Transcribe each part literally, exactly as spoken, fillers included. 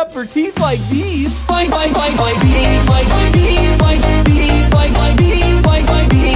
up her teeth like these. Like, like, like, like these, like, like these, like these, like, like these, like, like these.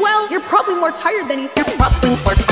Well, you're probably more tired than you think. You're probably more tired.